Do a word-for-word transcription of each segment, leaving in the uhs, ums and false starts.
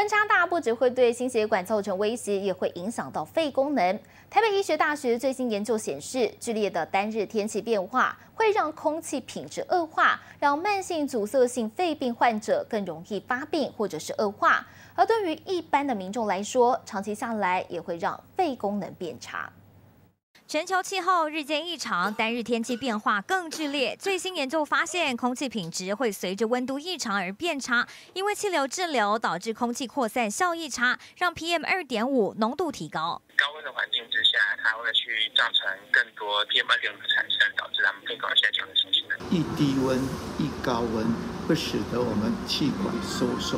温差大不只会对心血管造成威胁，也会影响到肺功能。台北医学大学最新研究显示，剧烈的单日天气变化会让空气品质恶化，让慢性阻塞性肺病患者更容易发病或者是恶化。而对于一般的民众来说，长期下来也会让肺功能变差。 全球气候日渐异常，单日天气变化更剧烈。最新研究发现，空气品质会随着温度异常而变差，因为气流滞留导致空气扩散效益差，让 P M 二点五 浓度提高。高温的环境之下，它会去造成更多 P M 二点五 的产生，导致它们肺功能下降的情形。一低温、一高温会使得我们气管收缩，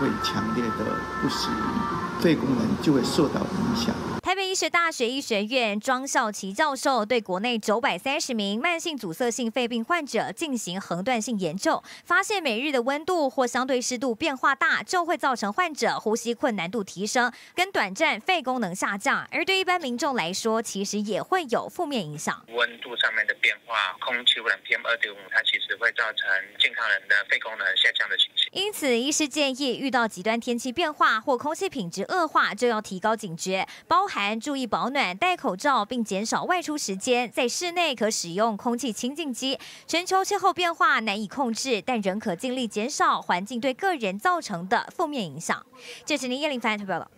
会强烈的不适应，肺功能就会受到影响。 台北医学大学医学院庄孝琪教授对国内九百三十名慢性阻塞性肺病患者进行横断性研究，发现每日的温度或相对湿度变化大，就会造成患者呼吸困难度提升，跟短暂肺功能下降。而对一般民众来说，其实也会有负面影响。温度上面的变化，空气污染 P M 二点五，它其实会造成健康人的肺功能下降的情形。因此，医师建议遇到极端天气变化或空气品质恶化，就要提高警觉，包含 含注意保暖、戴口罩，并减少外出时间。在室内可使用空气清净机。全球气候变化难以控制，但仍可尽力减少环境对个人造成的负面影响。这是林叶林发言报道。